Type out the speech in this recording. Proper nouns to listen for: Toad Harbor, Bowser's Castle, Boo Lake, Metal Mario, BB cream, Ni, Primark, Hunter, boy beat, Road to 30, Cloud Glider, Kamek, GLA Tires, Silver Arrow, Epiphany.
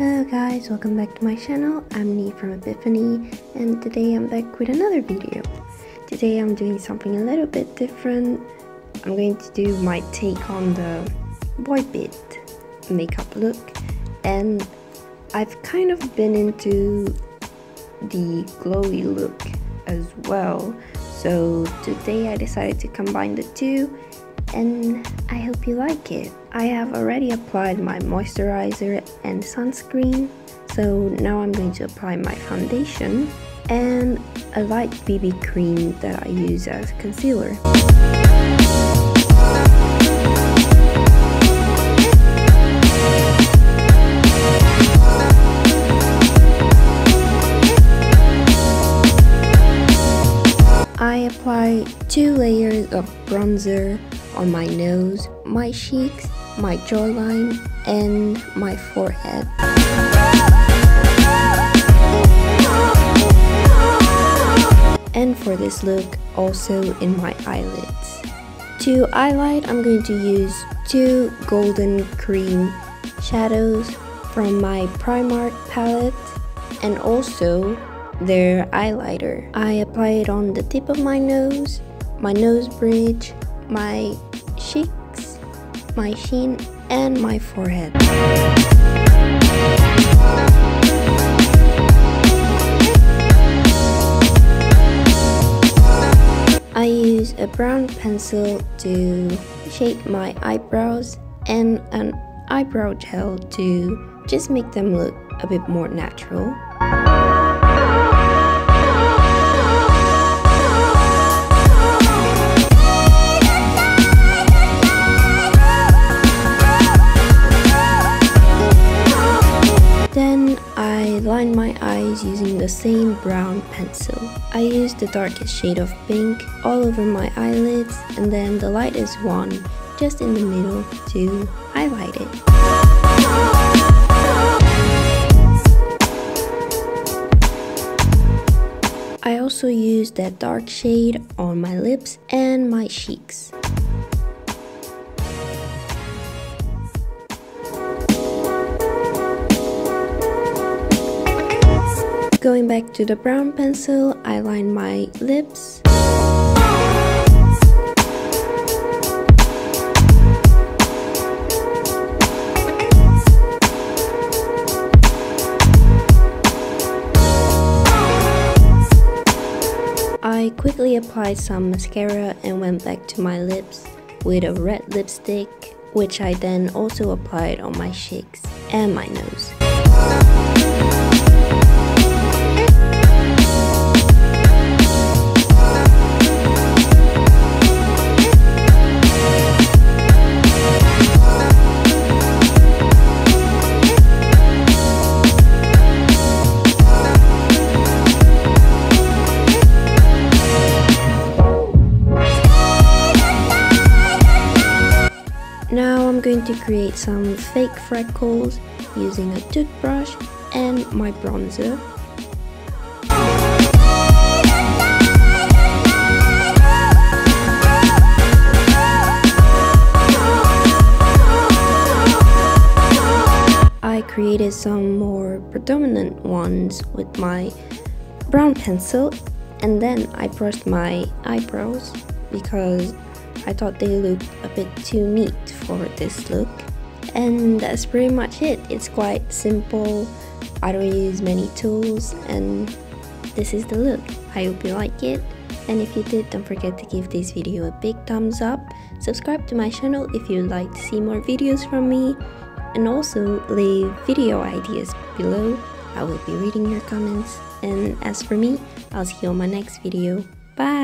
Hello guys, welcome back to my channel. I'm Ni from Epiphany, and today I'm back with another video. Today I'm doing something a little bit different. I'm going to do my take on the boy bit makeup look, and I've kind of been into the glowy look as well, so today I decided to combine the two and I hope you like it. I have already applied my moisturizer and sunscreen, so now I'm going to apply my foundation and a light BB cream that I use as concealer. I apply 2 layers of bronzer on my nose, my cheeks, my jawline, and my forehead. And for this look, also in my eyelids. To highlight, I'm going to use 2 golden cream shadows from my Primark palette and also their eyeliner. I apply it on the tip of my nose bridge, my cheeks, my chin, and my forehead. I use a brown pencil to shape my eyebrows and an eyebrow gel to just make them look a bit more natural. Line my eyes using the same brown pencil. I use the darkest shade of pink all over my eyelids and then the lightest one just in the middle to highlight it. I also use that dark shade on my lips and my cheeks. Going back to the brown pencil, I line my lips. I quickly applied some mascara and went back to my lips with a red lipstick, which I then also applied on my cheeks and my nose. Now I'm going to create some fake freckles using a toothbrush and my bronzer. I created some more predominant ones with my brown pencil, and then I brushed my eyebrows because I thought they looked a bit too neat for this look. And that's pretty much it. It's quite simple. I don't use many tools, and this is the look. I hope you like it. And if you did, don't forget to give this video a big thumbs up. Subscribe to my channel if you'd like to see more videos from me. And also leave video ideas below. I will be reading your comments. And as for me, I'll see you on my next video. Bye!